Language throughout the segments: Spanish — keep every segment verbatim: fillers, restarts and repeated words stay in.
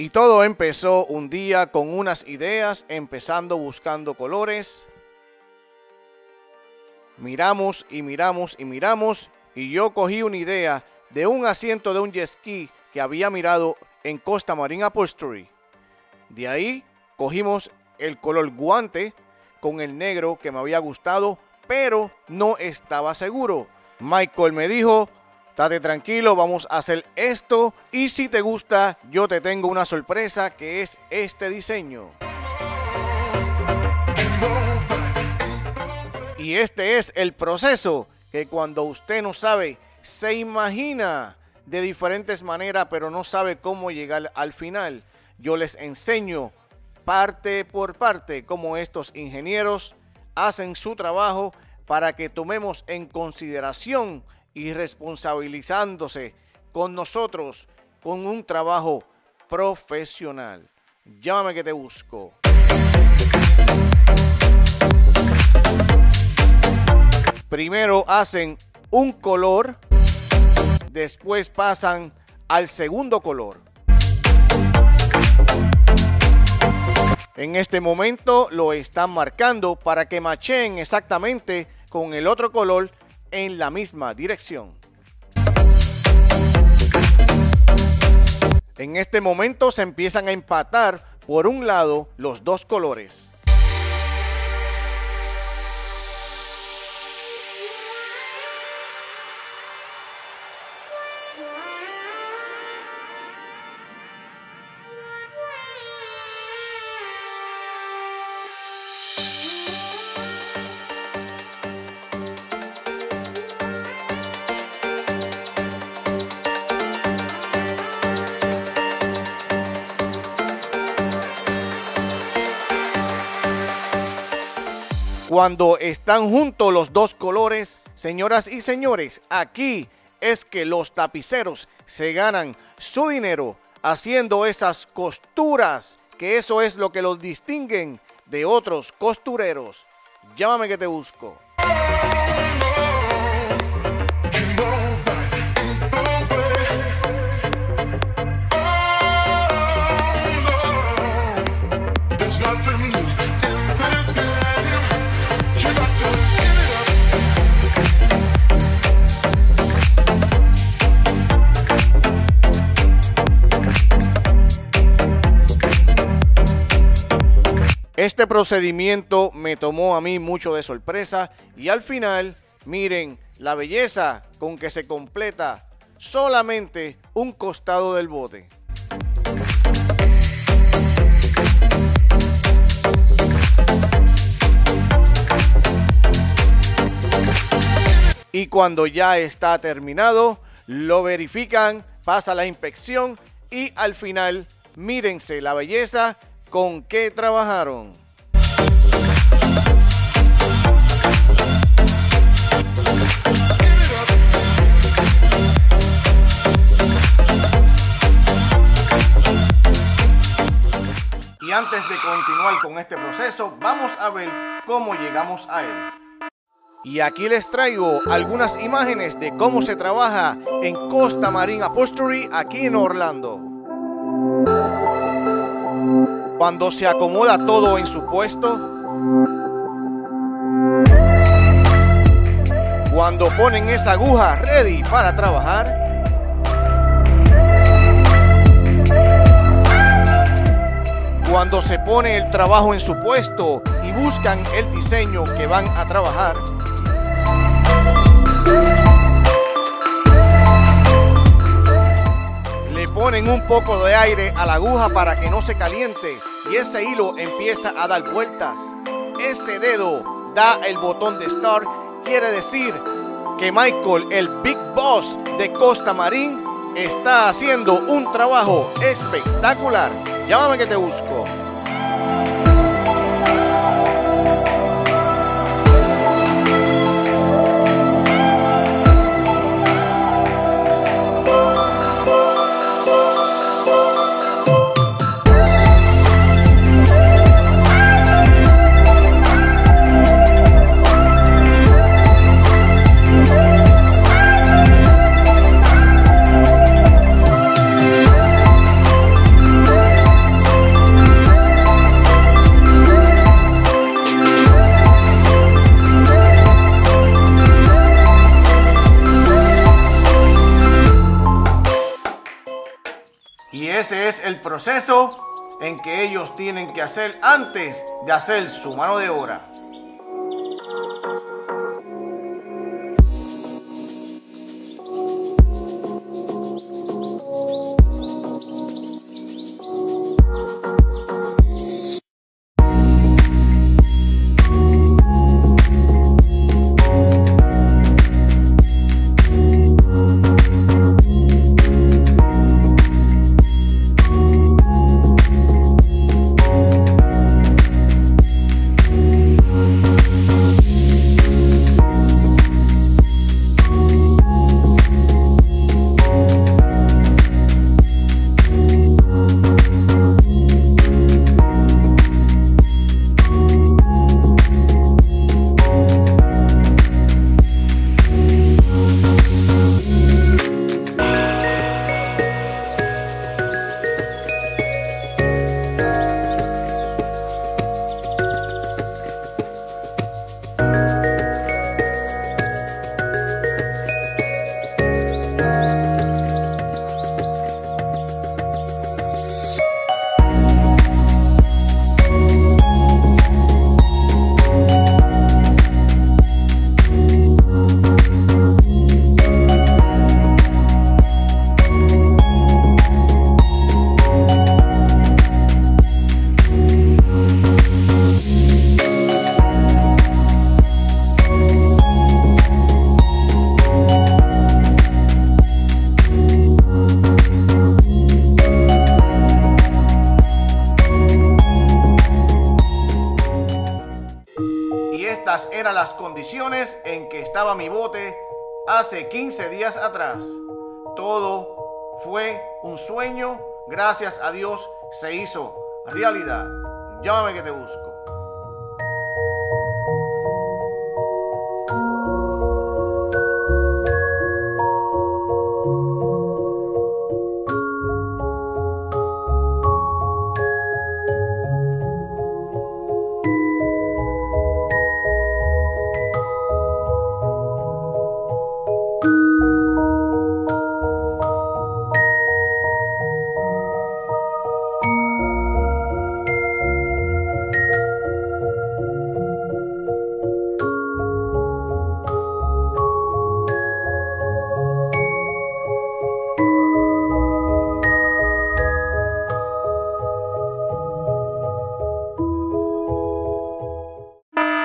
Y todo empezó un día con unas ideas, empezando buscando colores. Miramos y miramos y miramos y yo cogí una idea de un asiento de un jet ski que había mirado en Costa Marina Upholstery. De ahí cogimos el color guante con el negro que me había gustado, pero no estaba seguro. Michael me dijo: "Estate tranquilo, vamos a hacer esto y si te gusta, yo te tengo una sorpresa que es este diseño". Y este es el proceso que cuando usted no sabe, se imagina de diferentes maneras, pero no sabe cómo llegar al final. Yo les enseño parte por parte cómo estos ingenieros hacen su trabajo para que tomemos en consideración y responsabilizándose con nosotros con un trabajo profesional. Llámame que te busco. Primero hacen un color, después pasan al segundo color. En este momento lo están marcando para que macheen exactamente con el otro color en la misma dirección. En este momento se empiezan a empatar por un lado los dos colores. Cuando están juntos los dos colores, señoras y señores, aquí es que los tapiceros se ganan su dinero haciendo esas costuras, que eso es lo que los distinguen de otros costureros. Llámame que te busco. Este procedimiento me tomó a mí mucho de sorpresa y al final, miren la belleza con que se completa solamente un costado del bote. Y cuando ya está terminado, lo verifican, pasa la inspección y al final, mírense la belleza con qué trabajaron. Y antes de continuar con este proceso, vamos a ver cómo llegamos a él. Y aquí les traigo algunas imágenes de cómo se trabaja en Costa Marina Upholstery aquí en Orlando. Cuando se acomoda todo en su puesto, cuando ponen esa aguja ready para trabajar, cuando se pone el trabajo en su puesto y buscan el diseño que van a trabajar, ponen un poco de aire a la aguja para que no se caliente y ese hilo empieza a dar vueltas. Ese dedo da el botón de start, quiere decir que Michael, el Big Boss de Costa Marina, está haciendo un trabajo espectacular. Llámame que te busco. Y ese es el proceso en que ellos tienen que hacer antes de hacer su mano de obra. Eran las condiciones en que estaba mi bote hace quince días atrás. Todo fue un sueño. Gracias a Dios se hizo realidad. Llámame que te busco.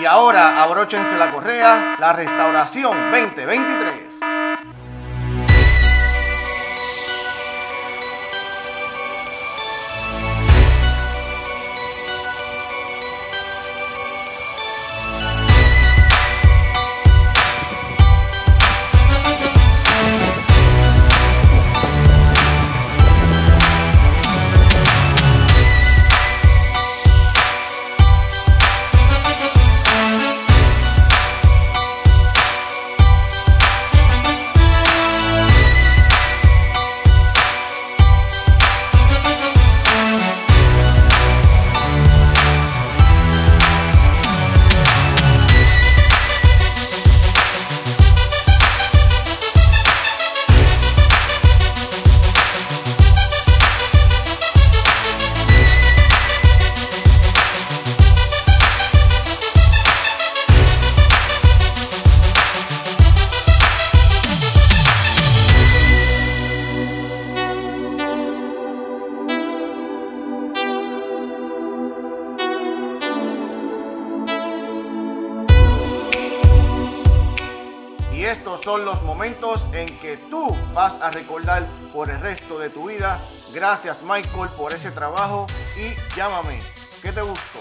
Y ahora abróchense la correa, la restauración veinte veintitrés. Estos son los momentos en que tú vas a recordar por el resto de tu vida. Gracias, Michael, por ese trabajo y llámame, que te busco.